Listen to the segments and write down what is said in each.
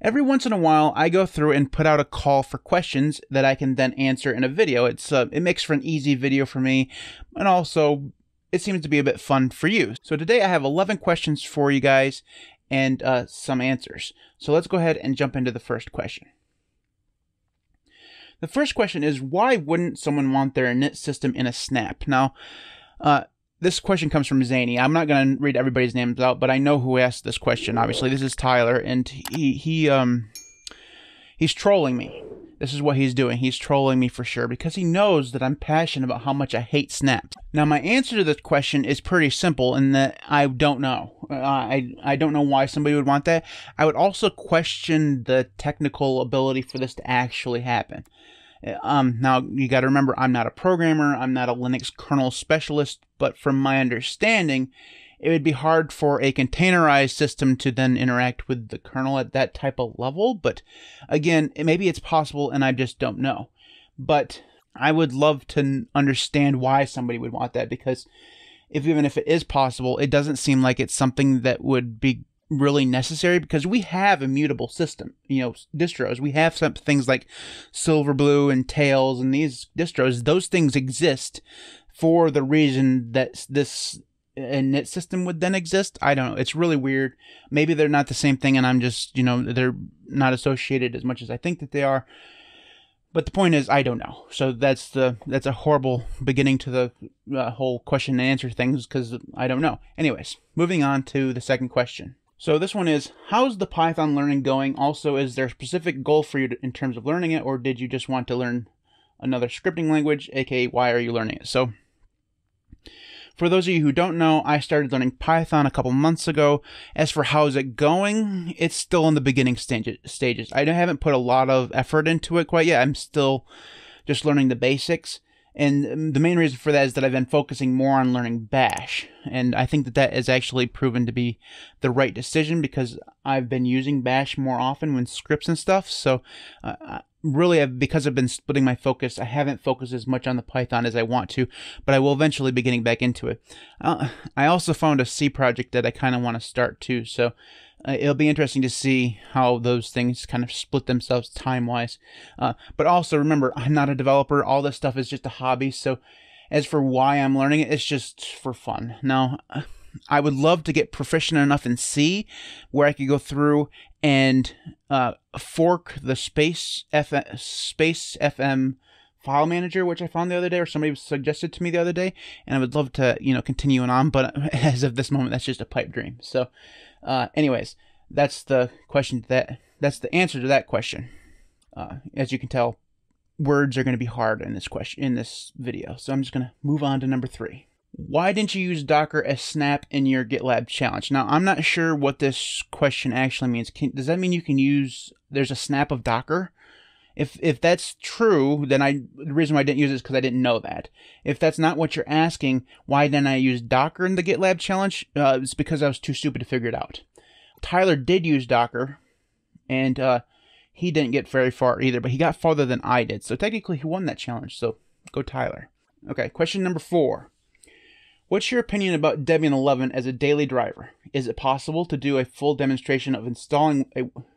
Every once in a while, I go through and put out a call for questions that I can then answer in a video. It makes for an easy video for me, and also it seems to be a bit fun for you. So today I have 11 questions for you guys and some answers. So let's go ahead and jump into the first question. The first question is, why wouldn't someone want their init system in a snap? Now, this question comes from Zany. I'm not going to read everybody's names out, but I know who asked this question. Obviously, this is Tyler, and he's trolling me. This is what he's doing. He's trolling me for sure because he knows that I'm passionate about how much I hate snaps. Now, my answer to this question is pretty simple in that I don't know. I don't know why somebody would want that. I would also question the technical ability for this to actually happen. Now, you got to remember, I'm not a programmer. I'm not a Linux kernel specialist. But from my understanding, it would be hard for a containerized system to then interact with the kernel at that type of level. But again, maybe it's possible and I just don't know. But I would love to understand why somebody would want that, because even if it is possible, it doesn't seem like it's something that would be really necessary, because we have immutable system, distros. We have some things like Silverblue and Tails and these distros. Those things exist for the reason that this init system would then exist. I don't know. It's really weird. Maybe they're not the same thing, and I'm just, they're not associated as much as I think that they are. But the point is, I don't know. So that's a horrible beginning to the whole question and answer things, because I don't know. Anyways, moving on to the second question. So this one is, how's the Python learning going? Also, is there a specific goal for you in terms of learning it, or did you just want to learn another scripting language, aka why are you learning it? So for those of you who don't know, I started learning Python a couple months ago. As for how's it going, it's still in the beginning stages. I haven't put a lot of effort into it quite yet. I'm still just learning the basics. And the main reason for that is that I've been focusing more on learning Bash. And I think that that has actually proven to be the right decision, because I've been using Bash more often with scripts and stuff. So really, because I've been splitting my focus, I haven't focused as much on the Python as I want to, but I will eventually be getting back into it. I also found a C project that I kind of want to start too, so it'll be interesting to see how those things kind of split themselves time-wise. But also remember, I'm not a developer. All this stuff is just a hobby, so as for why I'm learning it, it's just for fun. Now, I would love to get proficient enough in C where I could go through and fork the Space FM file manager, which I found the other day, or somebody suggested to me the other day, and I would love to, continue on, but as of this moment, that's just a pipe dream. So anyways, that's the question to that. That's the answer to that question. As you can tell, words are going to be hard in this question, in this video. So I'm just going to move on to number 3. Why didn't you use Docker as Snap in your GitLab challenge? Now, I'm not sure what this question actually means. Does that mean you can use, there's a Snap of Docker? If that's true, then the reason why I didn't use it is because I didn't know that. If that's not what you're asking, why didn't I use Docker in the GitLab challenge? It's because I was too stupid to figure it out. Tyler did use Docker, and he didn't get very far either, but he got farther than I did. So technically, he won that challenge, so go Tyler. Okay, question number 4. What's your opinion about Debian 11 as a daily driver? Is it possible to do a full demonstration of installing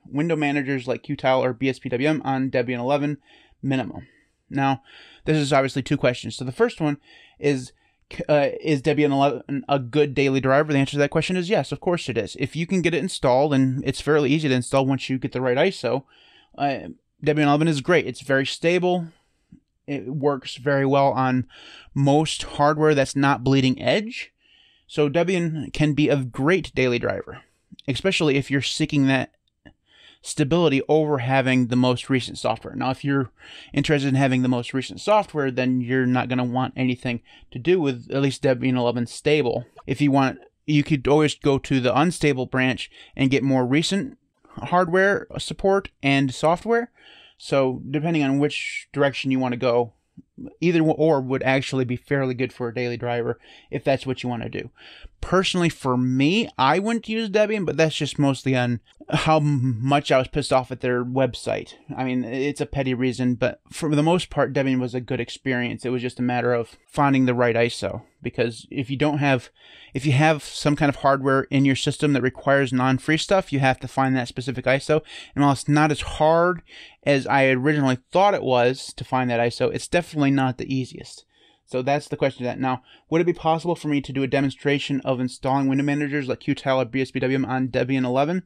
window managers like Qtile or BSPWM on Debian 11 minimum? Now, this is obviously 2 questions. So the first one is Debian 11 a good daily driver? The answer to that question is yes, of course it is. If you can get it installed, and it's fairly easy to install once you get the right ISO, Debian 11 is great. It's very stable. It works very well on most hardware that's not bleeding edge. So Debian can be a great daily driver, especially if you're seeking that stability over having the most recent software. Now, if you're interested in having the most recent software, then you're not going to want anything to do with at least Debian 11 stable. If you want, you could always go to the unstable branch and get more recent hardware support and software. So depending on which direction you want to go, either or would actually be fairly good for a daily driver if that's what you want to do. Personally, for me, I wouldn't use Debian, but that's just mostly on how much I was pissed off at their website. I mean, it's a petty reason, but for the most part, Debian was a good experience. It was just a matter of finding the right ISO. because if you have some kind of hardware in your system that requires non-free stuff, you have to find that specific ISO. And while it's not as hard as I originally thought it was to find that ISO, it's definitely not the easiest. So that's the question to that. Now, would it be possible for me to do a demonstration of installing window managers like Qtile or BSPWM on Debian 11?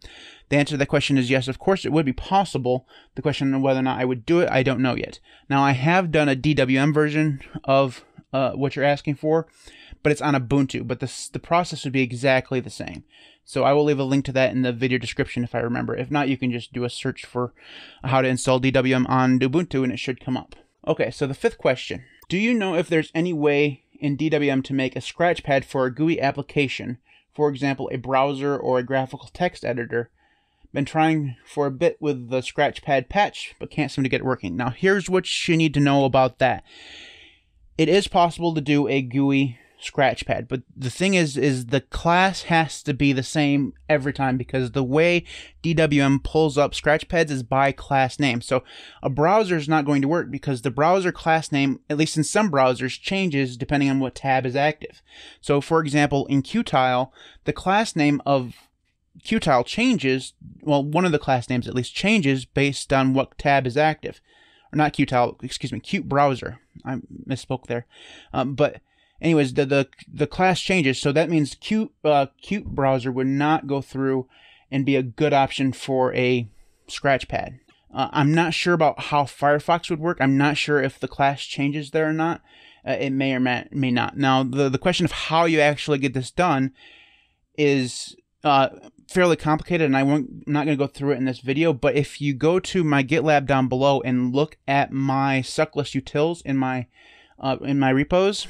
The answer to that question is yes, of course, it would be possible. The question of whether or not I would do it, I don't know yet. Now, I have done a DWM version of what you're asking for, but it's on Ubuntu. But the process would be exactly the same. So I will leave a link to that in the video description if I remember. If not, you can just do a search for how to install DWM on Ubuntu and it should come up. Okay, so the fifth question. Do you know if there's any way in DWM to make a scratchpad for a GUI application, for example, a browser or a graphical text editor? Been trying for a bit with the scratchpad patch, but can't seem to get it working. Now, here's what you need to know about that. It is possible to do a GUI scratchpad, but the thing is the class has to be the same every time, because the way DWM pulls up scratchpads is by class name. So a browser is not going to work because the browser class name, at least in some browsers, changes depending on what tab is active. So for example, in Qtile, the class name of Qtile changes, well, one of the class names at least changes based on what tab is active. Or not Qtile, excuse me, Qbrowser. I misspoke there. But anyways, the class changes, so that means Qtile would not go through and be a good option for a scratchpad. I'm not sure about how Firefox would work. I'm not sure if the class changes there or not. It may or may not. Now, the question of how you actually get this done is fairly complicated, and I'm not going to go through it in this video, but if you go to my GitLab down below and look at my suckless utils in my repos,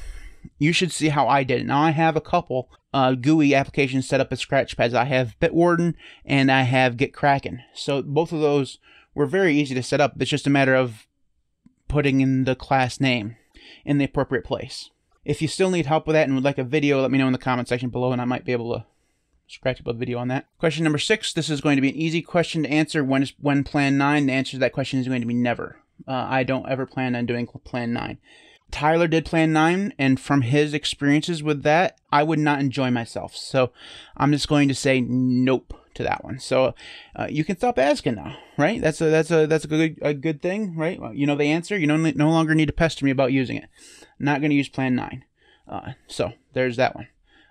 you should see how I did it. Now, I have a couple GUI applications set up as scratchpads. I have Bitwarden and I have GitKraken. So both of those were very easy to set up. It's just a matter of putting in the class name in the appropriate place. If you still need help with that and would like a video, let me know in the comment section below and I might be able to scratch up a video on that. Question number 6. This is going to be an easy question to answer. When Plan 9? The answer to that question is going to be never. I don't ever plan on doing Plan 9. Tyler did Plan 9, and from his experiences with that, I would not enjoy myself. So I'm just going to say nope to that one. So you can stop asking now, right? That's a good thing, right? Well, you know the answer. You no longer need to pester me about using it. I'm not going to use Plan 9. So there's that one.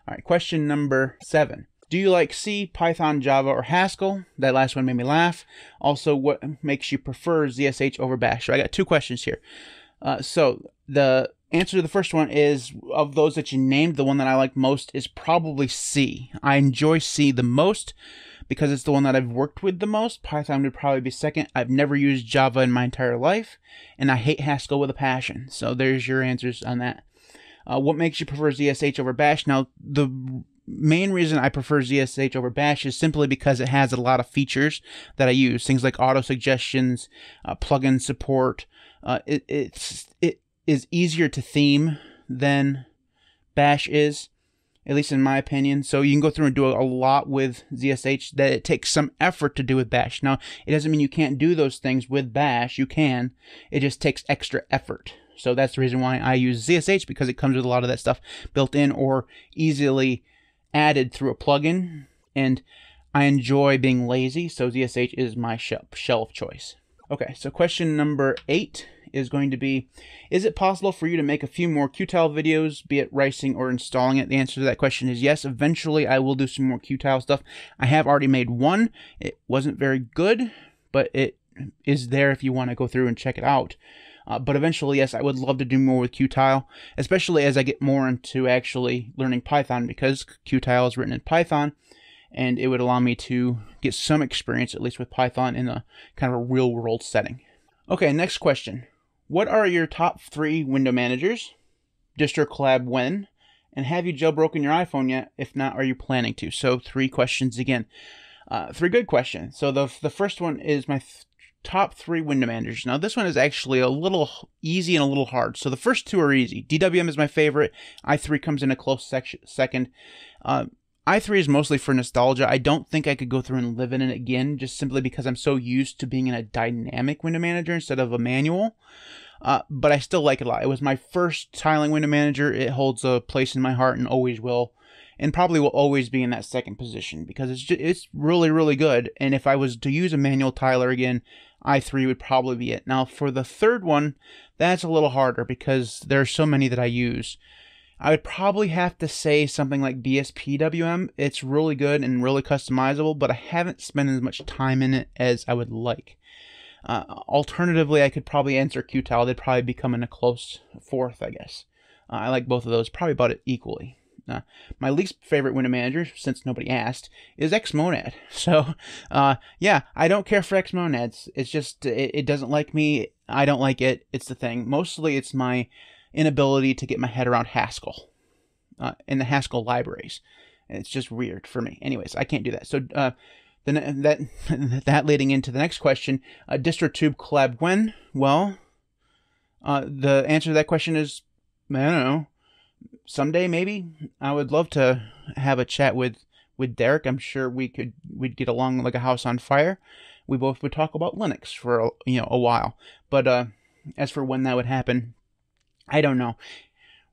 All right, question number 7. Do you like C, Python, Java, or Haskell? That last one made me laugh. Also, what makes you prefer ZSH over Bash? So I got 2 questions here. So the answer to the first one is, of those that you named, the one that I like most is probably C. I enjoy C the most because it's the one that I've worked with the most. Python would probably be second. I've never used Java in my entire life, and I hate Haskell with a passion. So there's your answers on that. What makes you prefer ZSH over Bash? Now, the main reason I prefer ZSH over Bash is simply because it has a lot of features that I use. Things like auto suggestions, plugin support. It is easier to theme than Bash is, at least in my opinion. So you can go through and do a lot with ZSH that it takes some effort to do with Bash. Now, it doesn't mean you can't do those things with Bash. You can. It just takes extra effort. So that's the reason why I use ZSH, because it comes with a lot of that stuff built in or easily added through a plugin. And I enjoy being lazy, so ZSH is my shell of choice. Okay, so question number 8 is going to be, is it possible for you to make a few more Qtile videos, be it ricing or installing it? The answer to that question is yes. Eventually, I will do some more Qtile stuff. I have already made one. It wasn't very good, but it is there if you want to go through and check it out. But eventually, yes, I would love to do more with Qtile, especially as I get more into actually learning Python, because Qtile is written in Python, and it would allow me to get some experience, at least with Python, in a kind of a real-world setting. Okay, next question. What are your top 3 window managers? Distro collab when? And have you jailbroken your iPhone yet? If not, are you planning to? So 3 questions again. 3 good questions. So the first one is my top 3 window managers. Now, this one is actually a little easy and a little hard. So the first 2 are easy. DWM is my favorite. i3 comes in a close second. i3 is mostly for nostalgia. I don't think I could go through and live in it again, just simply because I'm so used to being in a dynamic window manager instead of a manual. But I still like it a lot. It was my first tiling window manager. It holds a place in my heart and always will, and probably will always be in that second position, because it's just, it's really, really good. And if I was to use a manual tiler again, i3 would probably be it. Now for the third one, that's a little harder because there are so many that I use. I would probably have to say something like BSPWM. It's really good and really customizable, but I haven't spent as much time in it as I would like. Alternatively, I could probably answer Qtile. They'd probably become in a close fourth, I guess. I like both of those probably about it equally. My least favorite window manager, since nobody asked, is Xmonad. So, yeah, I don't care for Xmonads. It's just, it doesn't like me. I don't like it. It's the thing. Mostly it's my inability to get my head around Haskell and the Haskell libraries. It's just weird for me. Anyways, I can't do that. So then that leading into the next question, DistroTube collab when? Well, the answer to that question is, I don't know. Someday, maybe. I would love to have a chat with Derek. I'm sure we'd get along like a house on fire. We both would talk about Linux for, you know, a while. But as for when that would happen, I don't know.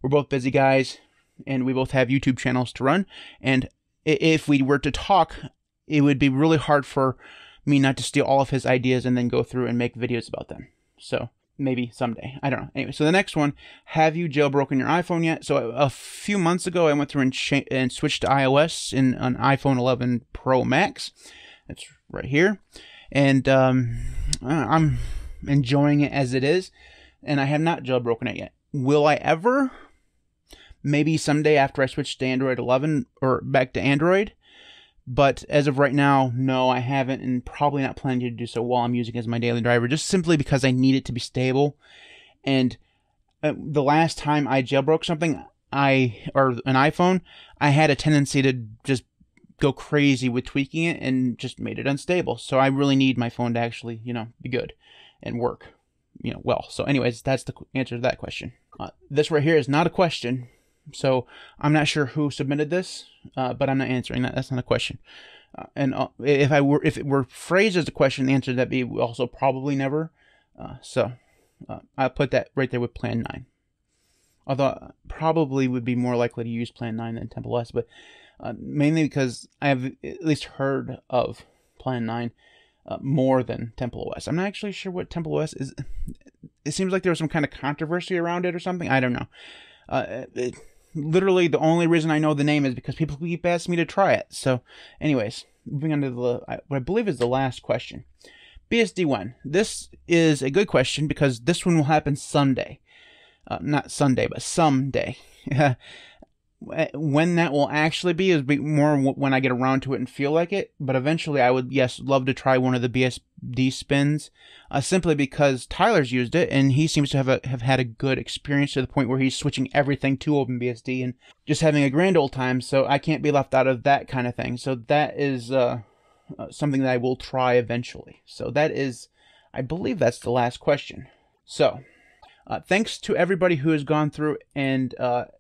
We're both busy guys, and we both have YouTube channels to run. And if we were to talk, it would be really hard for me not to steal all of his ideas and then go through and make videos about them. So maybe someday. I don't know. Anyway, so the next one, have you jailbroken your iPhone yet? So a few months ago, I went through and switched to iOS in an iPhone 11 Pro Max. That's right here. And I'm enjoying it as it is. And I have not jailbroken it yet. Will I ever? Maybe someday after I switch to Android 11 or back to Android. But as of right now, no, I haven't, and probably not planning to do so while I'm using it as my daily driver, just simply because I need it to be stable. And the last time I jailbroke something, or an iPhone, I had a tendency to just go crazy with tweaking it and just made it unstable. So I really need my phone to actually, you know, be good and work, you know, well. So anyways, that's the answer to that question. This right here is not a question. So I'm not sure who submitted this, but I'm not answering that. That's not a question. And if it were phrased as a question, the answer to that would be also probably never. So I'll put that right there with Plan 9. Although I probably would be more likely to use Plan 9 than TempleOS, but mainly because I have at least heard of Plan 9 more than TempleOS. I'm not actually sure what TempleOS is. It seems like there was some kind of controversy around it or something. I don't know. Literally, the only reason I know the name is because people keep asking me to try it. So, anyways, moving on to what I believe is the last question. BSD when? This is a good question because this one will happen someday. Not Sunday, but someday. When that will actually be is more when I get around to it and feel like it. But eventually, I would, yes, love to try one of the BSD spins, simply because Tyler's used it and he seems to have had a good experience to the point where he's switching everything to OpenBSD and just having a grand old time. So I can't be left out of that kind of thing. So that is something that I will try eventually. So that is, I believe that's the last question. So thanks to everybody who has gone through and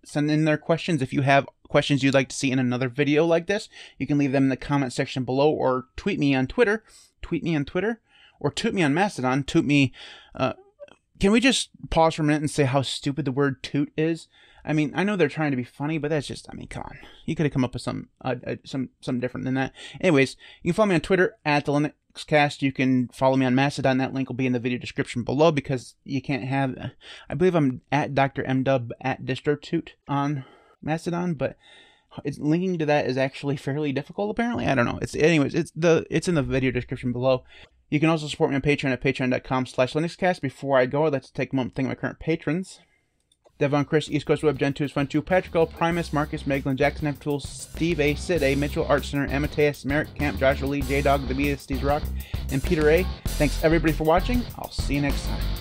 sent in their questions. If you have questions you'd like to see in another video like this, you can leave them in the comment section below or tweet me on Twitter. Or toot me on Mastodon. Toot me. Can we just pause for a minute and say how stupid the word toot is? I mean, I know they're trying to be funny, but that's just, I mean, come on. You could have come up with some different than that. Anyways, you can follow me on Twitter at the LinuxCast. You can follow me on Mastodon. That link will be in the video description below because you can't have. I believe I'm at Dr. MDub at DistroToot on Mastodon, but it's linking to that is actually fairly difficult apparently. I don't know. It's anyways, it's in the video description below. You can also support me on Patreon at patreon.com/linuxcast. Before I go, I'd like to take a moment to thank my current patrons. Devon Chris, East Coast Web, Gen 2's Fun 2, Patrick L, Primus, Marcus, Meglin, Jackson F Tools, Steve A, Sid A, Mitchell Art Center, Amateus, Merrick Camp, Joshua Lee, J Dog, The BSD's Rock, and Peter A. Thanks everybody for watching. I'll see you next time.